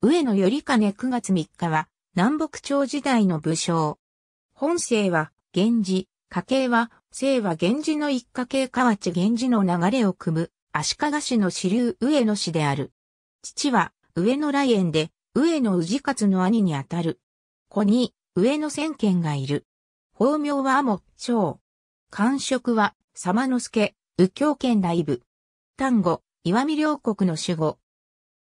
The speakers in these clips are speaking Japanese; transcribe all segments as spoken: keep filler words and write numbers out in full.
上野頼兼くがつみっかは南北朝時代の武将。本姓は源氏、家系は姓は源氏の一家系河内源氏の流れを汲む足利氏の支流上野氏である。父は上野来園で上野氏勝の兄にあたる。子に上野千賢がいる。法名は天翔。官職は左馬之助、右京兼大夫。丹後、石見両国の守護。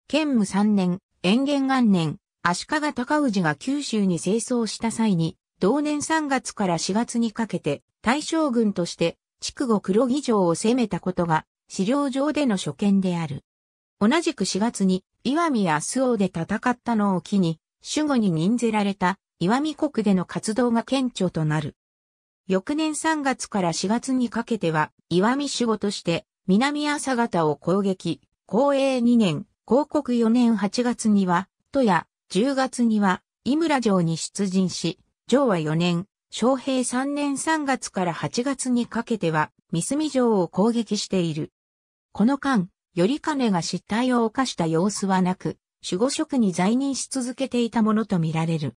建武さんねん、延元元年、足利尊氏が九州に征討した際に、同年さんがつからしがつにかけて、大将軍として、筑後黒木城を攻めたことが、史料上での所見である。同じくしがつに、石見や周防で戦ったのを機に、守護に任ぜられた、石見国での活動が顕著となる。翌年さんがつからしがつにかけては、石見守護として、南朝方を攻撃、弘永にねん、広告よねんはちがつには、都や、じゅうがつには、井村城に出陣し、昭和よねん、昌平さんねんさんがつからはちがつにかけては、三隅城を攻撃している。この間、頼兼が失態を犯した様子はなく、守護職に在任し続けていたものとみられる。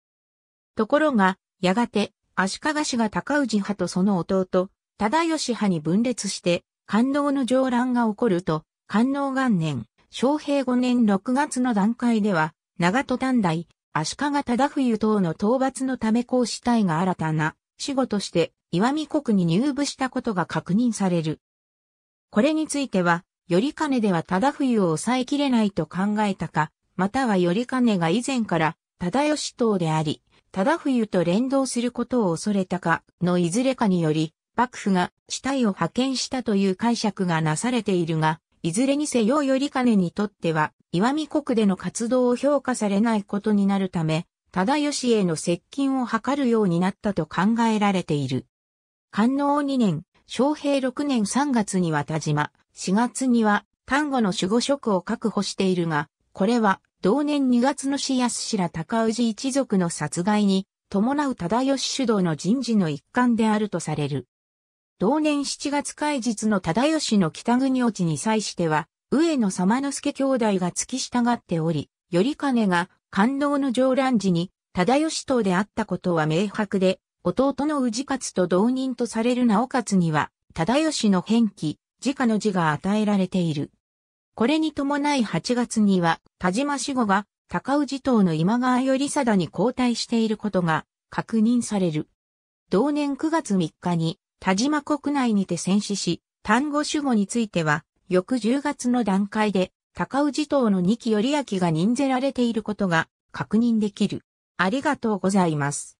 ところが、やがて、足利氏が尊氏派とその弟、忠義派に分裂して、寛永の擾乱が起こると、寛永元年、昌平ごねんろくがつの段階では、長門短大、足利忠冬等の討伐のため孔子隊が新たな守護として石見国に入部したことが確認される。これについては、頼兼では忠冬を抑えきれないと考えたか、または頼兼が以前から忠義党であり、忠冬と連動することを恐れたかのいずれかにより、幕府が子隊を派遣したという解釈がなされているが、いずれにせよ頼兼にとっては、石見国での活動を評価されないことになるため、忠義への接近を図るようになったと考えられている。寛永にねん、昌平ろくねんさんがつには但馬、しがつには丹後の守護職を確保しているが、これは同年にがつの師安ら尊氏一族の殺害に伴う忠義主導の人事の一環であるとされる。同年しちがつ開日の忠義の北国落ちに際しては、上野左馬之助兄弟が付き従っており、頼兼が寛永の擾乱時に忠義党であったことは明白で、弟の氏勝と同人とされる直勝には、忠義の偏記、直の字が与えられている。これに伴いはちがつには、但馬守護が尊氏党の今川頼貞に交代していることが確認される。同年くがつみっかに、但馬国内にて戦死し、丹後守護については、翌じゅうがつの段階で、尊氏党の仁木頼顕が任ぜられていることが確認できる。ありがとうございます。